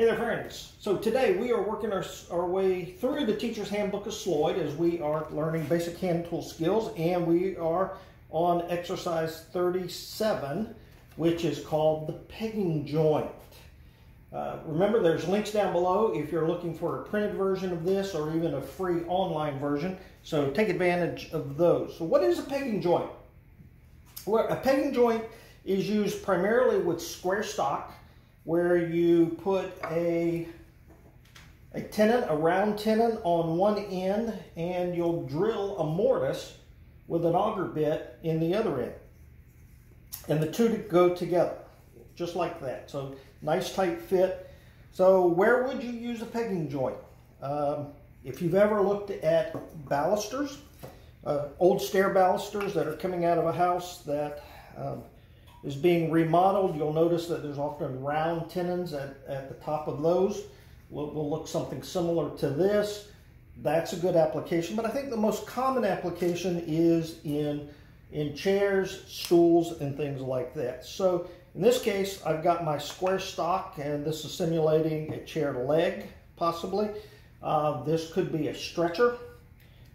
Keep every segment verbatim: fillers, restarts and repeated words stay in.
interference. So today we are working our, our way through the Teacher's Handbook of Sloyd as we are learning basic hand tool skills, and we are on exercise thirty-seven, which is called the pegging joint. Uh, remember, there's links down below if you're looking for a printed version of this or even a free online version, so take advantage of those. So what is a pegging joint? Well, a pegging joint is used primarily with square stock, where you put a, a tenon, a round tenon on one end, and you'll drill a mortise with an auger bit in the other end. And the two to go together, just like that. So nice tight fit. So where would you use a pegging joint? Um, if you've ever looked at balusters, uh, old stair balusters that are coming out of a house that um, is being remodeled, you'll notice that there's often round tenons at, at the top of those. We'll, we'll look something similar to this. That's a good application, but I think the most common application is in in chairs, stools, and things like that. So in this case, I've got my square stock, and this is simulating a chair leg, possibly. Uh, this could be a stretcher,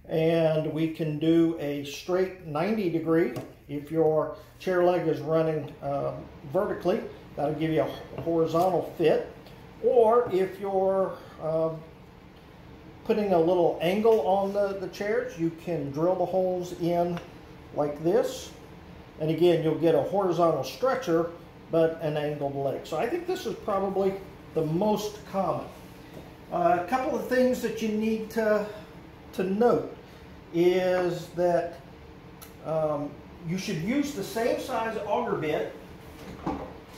and we can do a straight ninety degree. If your chair leg is running uh, vertically, that'll give you a horizontal fit. Or if you're uh, putting a little angle on the, the chairs, you can drill the holes in like this, and again you'll get a horizontal stretcher but an angled leg. So I think this is probably the most common. Uh, a couple of things that you need to to note is that um, you should use the same size auger bit,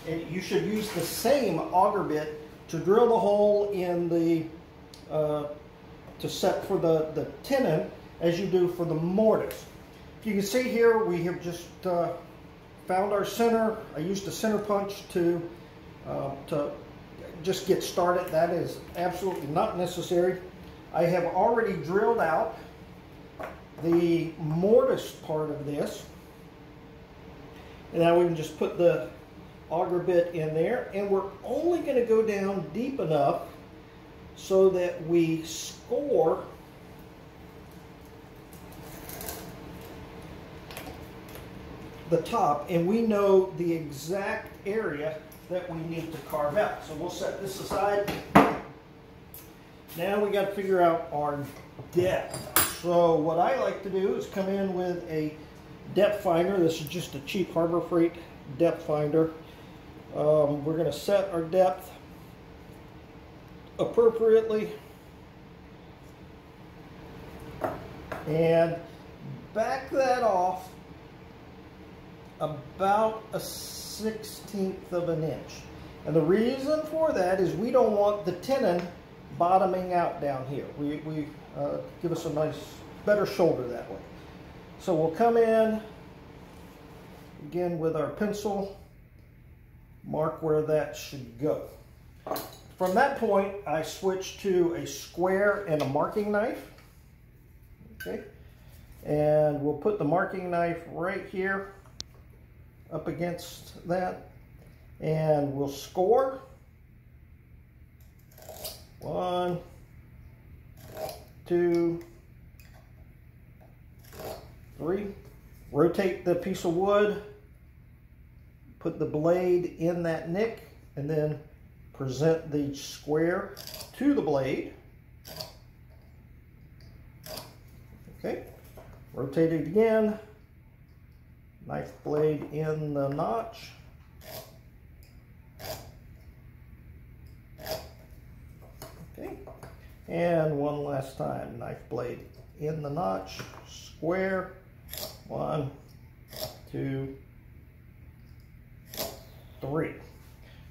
and you should use the same auger bit to drill the hole in the uh, to set for the the tenon as you do for the mortise. You can see here we have just uh, found our center. I used a center punch to, uh, to just get started. That is absolutely not necessary. I have already drilled out the mortise part of this. And now we can just put the auger bit in there. And we're only going to go down deep enough so that we score the top, and we know the exact area that we need to carve out. So we'll set this aside. Now we got to figure out our depth. So what I like to do is come in with a depth finder. This is just a cheap Harbor Freight depth finder. Um, we're going to set our depth appropriately, and back that off about a sixteenth of an inch. And the reason for that is we don't want the tenon bottoming out down here. We, we uh, give us a nice, better shoulder that way. So we'll come in again with our pencil, mark where that should go. From that point, I switch to a square and a marking knife. Okay, and we'll put the marking knife right here up against that, and we'll score one, two, three. Rotate the piece of wood, put the blade in that nick, and then present the square to the blade. Okay, rotate it again. Knife blade in the notch. Okay. And one last time, knife blade in the notch, square. One, two, three.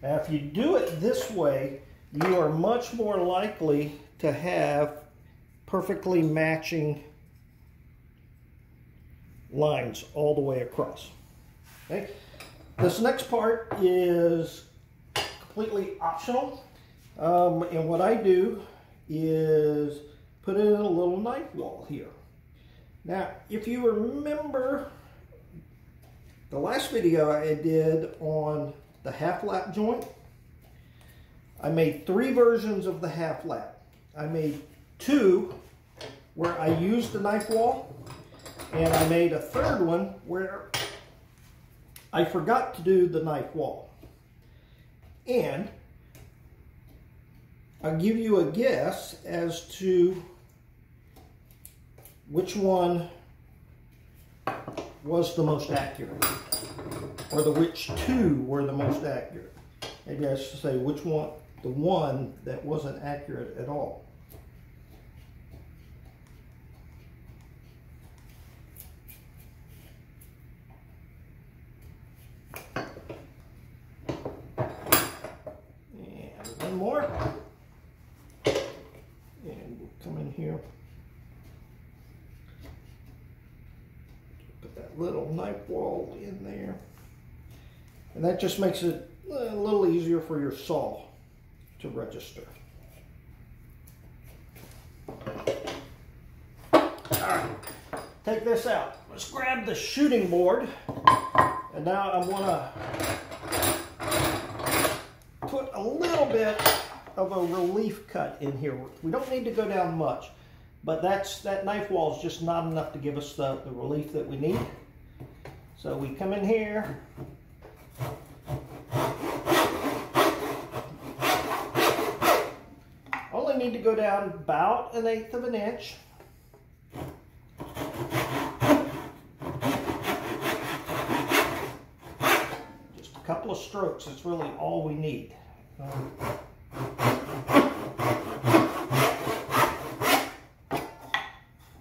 Now, if you do it this way, you are much more likely to have perfectly matching lines all the way across. Okay, this next part is completely optional, um, and what I do is put in a little knife wall here. Now, if you remember the last video I did on the half lap joint, I made three versions of the half lap. I made two where I used the knife wall, and I made a third one where I forgot to do the knife wall. And I'll give you a guess as to which one was the most accurate, or the which two were the most accurate. Maybe I should say which one, the one that wasn't accurate at all. And one more. And we'll come in here. Put that little knife wall in there. And that just makes it a little easier for your saw to register. All right, take this out. Let's grab the shooting board. And now I want to put a little bit of a relief cut in here. We don't need to go down much, but that's that knife wall is just not enough to give us the, the relief that we need. So we come in here. Only need to go down about an eighth of an inch. Just a couple of strokes, that's really all we need. Um,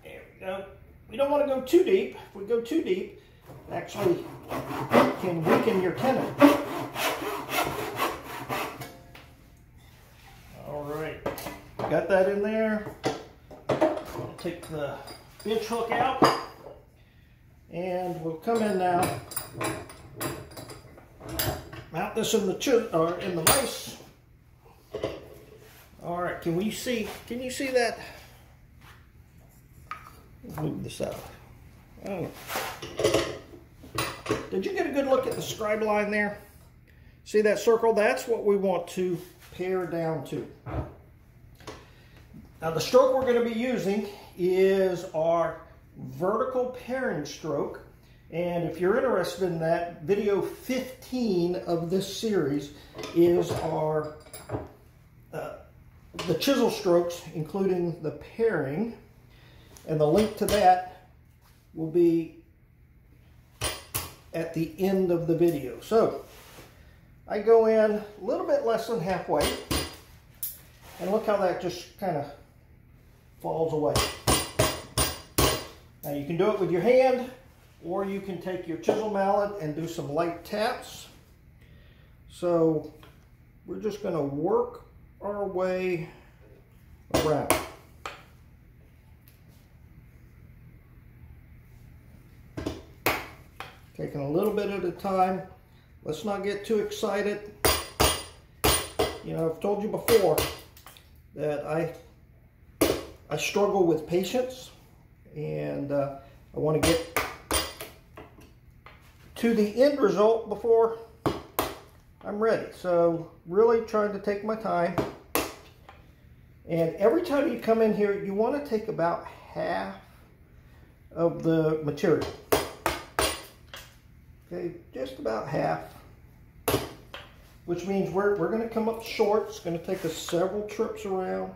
there we go. We don't want to go too deep. If we go too deep, it actually can weaken your tenon. All right, got that in there. I'll take the bench hook out, and we'll come in now. Mount this in the chisel or in the vise. All right, can we see? Can you see that? Let's move this out. Oh. Did you get a good look at the scribe line there? See that circle? That's what we want to pare down to. Now the stroke we're going to be using is our vertical paring stroke. And if you're interested in that, video fifteen of this series is our uh, the chisel strokes, including the paring. And the link to that will be at the end of the video. So I go in a little bit less than halfway, and look how that just kind of falls away. Now you can do it with your hand, or you can take your chisel mallet and do some light taps. So we're just going to work our way around. Taking a little bit at a time. Let's not get too excited. You know, I've told you before that I I struggle with patience, and uh, I want to get to the end result before I'm ready. So really trying to take my time. And every time you come in here, you want to take about half of the material. Okay, just about half, which means we're, we're going to come up short. It's going to take us several trips around.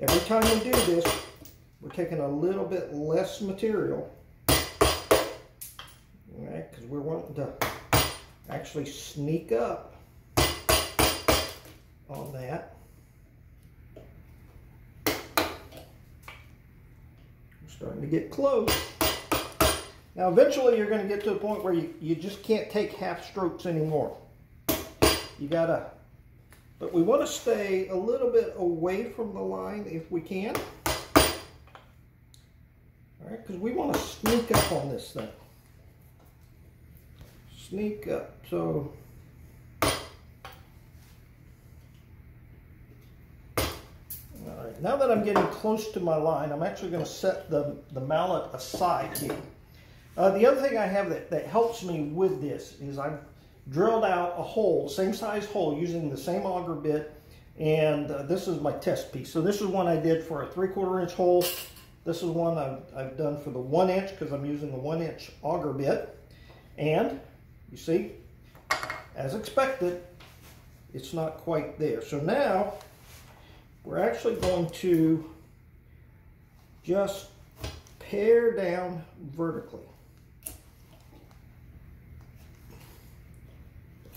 Every time we do this, we're taking a little bit less material. Alright, because we're wanting to actually sneak up on that. We're starting to get close. Now eventually you're going to get to a point where you, you just can't take half strokes anymore. You gotta, but we want to stay a little bit away from the line if we can. Alright, because we want to sneak up on this thing. Sneak up, so all right, now that I'm getting close to my line, I'm actually going to set the, the mallet aside here. Uh, the other thing I have that, that helps me with this is I've drilled out a hole, same size hole, using the same auger bit And uh, this is my test piece. So this is one I did for a three-quarter inch hole. This is one I've, I've done for the one inch because I'm using the one inch auger bit. And you see, as expected, it's not quite there. So now we're actually going to just pare down vertically.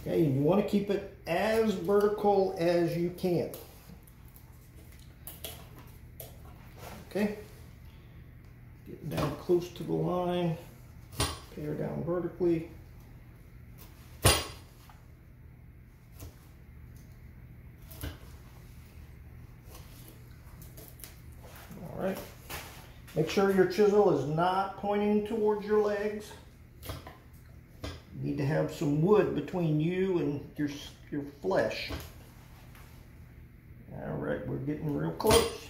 Okay, and you want to keep it as vertical as you can. Okay, get down close to the line, pare down vertically. All right, make sure your chisel is not pointing towards your legs. Need to have some wood between you and your, your flesh. All right, we're getting real close.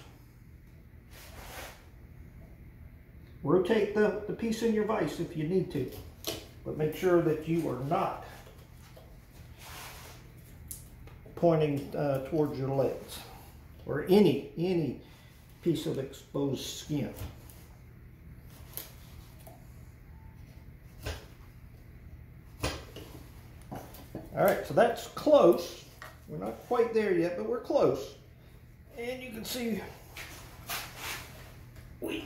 Rotate the, the piece in your vise if you need to, but make sure that you are not pointing uh, towards your legs or any, any piece of exposed skin. All right, so that's close. We're not quite there yet, but we're close. And you can see we,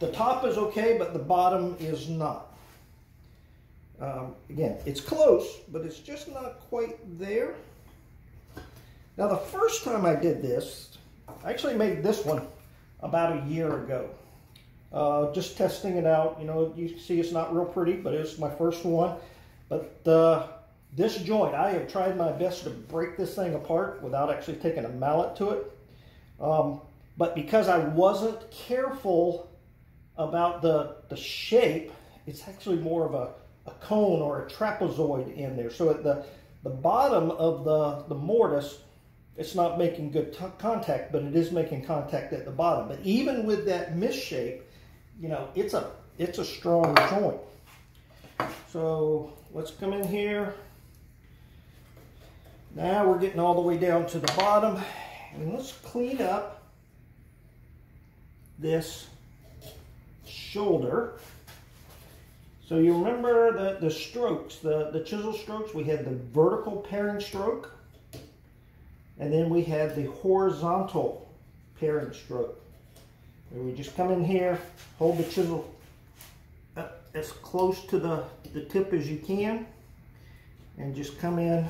the top is okay, but the bottom is not. Um, again, it's close, but it's just not quite there. Now, the first time I did this, I actually made this one about a year ago. Uh, just testing it out. You know, you see it's not real pretty, but it's my first one. But uh, this joint, I have tried my best to break this thing apart without actually taking a mallet to it. Um, but because I wasn't careful about the, the shape, it's actually more of a, a cone or a trapezoid in there. So at the, the bottom of the, the mortise, it's not making good t contact, but it is making contact at the bottom. But even with that misshape, you know, it's a, it's a strong joint. So let's come in here. Now we're getting all the way down to the bottom, and let's clean up this shoulder. So you remember the, the strokes, the, the chisel strokes, we had the vertical paring stroke, and then we had the horizontal paring stroke. And we just come in here, hold the chisel as close to the, the tip as you can, and just come in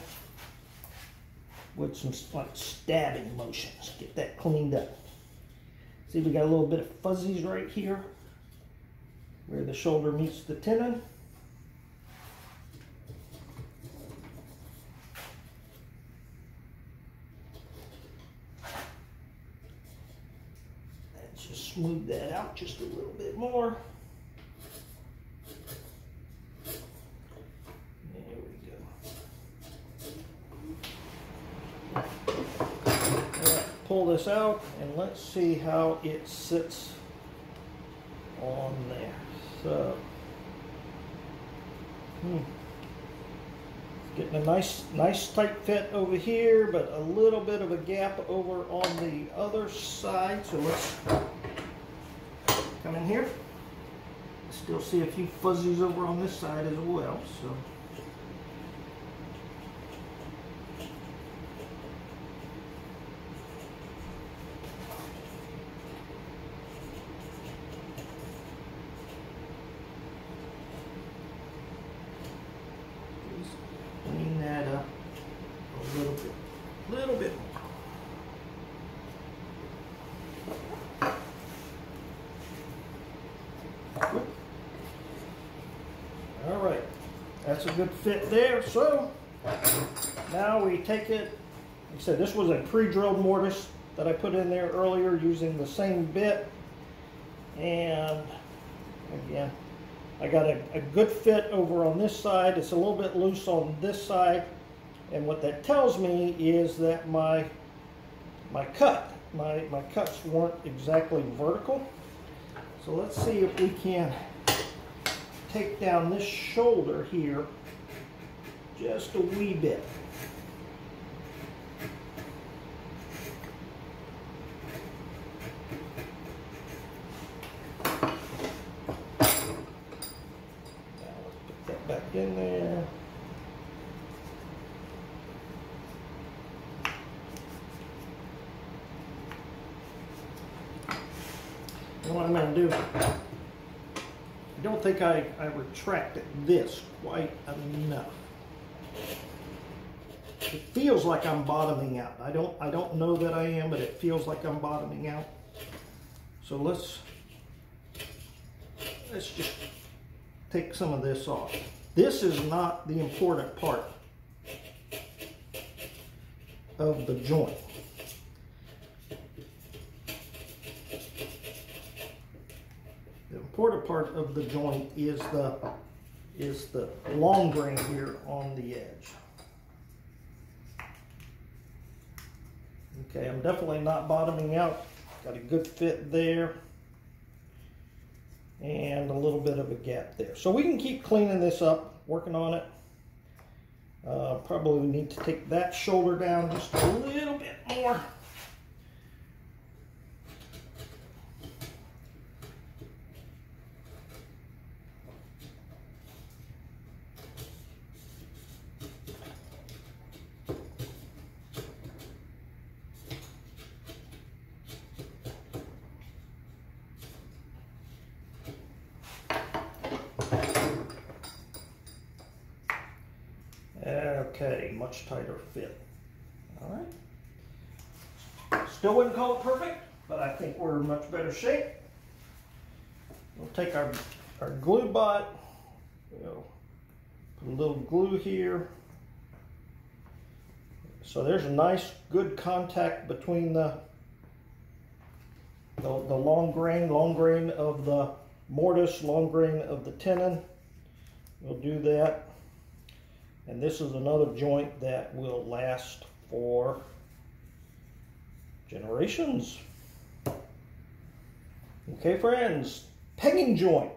with some like stabbing motions. Get that cleaned up. See, we got a little bit of fuzzies right here where the shoulder meets the tenon. Let's just smooth that out just a little bit more. Pull this out and let's see how it sits on there. So, hmm. Getting a nice, nice tight fit over here, but a little bit of a gap over on the other side. So let's come in here. Still see a few fuzzies over on this side as well. So. That's a good fit there. So now we take it, like I said, this was a pre-drilled mortise that I put in there earlier using the same bit. And again, I got a, a good fit over on this side. It's a little bit loose on this side. And what that tells me is that my, my cut, my, my cuts weren't exactly vertical. So let's see if we can take down this shoulder here just a wee bit. And what I'm going to do, I don't think I, I retracted this quite enough. It feels like I'm bottoming out. I don't I don't know that I am, but it feels like I'm bottoming out. So let's let's just take some of this off. This is not the important part of the joint. The important part of the joint is the is the long grain here on the edge. Okay, I'm definitely not bottoming out. Got a good fit there. And a little bit of a gap there. So we can keep cleaning this up, working on it. Uh, probably need to take that shoulder down just a little bit more. Okay, much tighter fit. All right. Still wouldn't call it perfect, but I think we're in much better shape. We'll take our, our glue bot. We'll put a little glue here. So there's a nice, good contact between the, the, the long grain, long grain of the mortise, long grain of the tenon. We'll do that. And this is another joint that will last for generations. Okay, friends, pegging joint.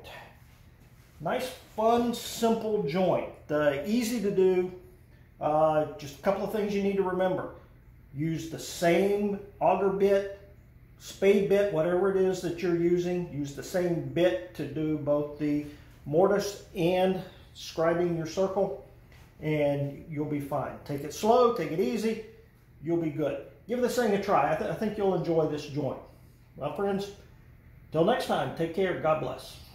Nice, fun, simple joint. Uh, easy to do. Uh, just a couple of things you need to remember. Use the same auger bit, spade bit, whatever it is that you're using. Use the same bit to do both the mortise and scribing your circle. And you'll be fine. Take it slow, take it easy, you'll be good. Give this thing a try. I, th I think you'll enjoy this joint. Well, friends, till next time, take care. God bless.